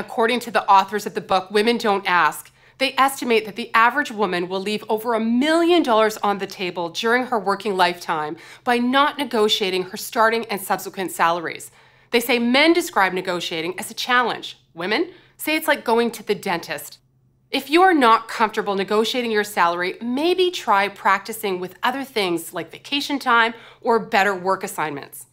According to the authors of the book, Women Don't Ask, they estimate that the average woman will leave over $1 million on the table during her working lifetime by not negotiating her starting and subsequent salaries. They say men describe negotiating as a challenge. Women say it's like going to the dentist. If you are not comfortable negotiating your salary, maybe try practicing with other things like vacation time or better work assignments.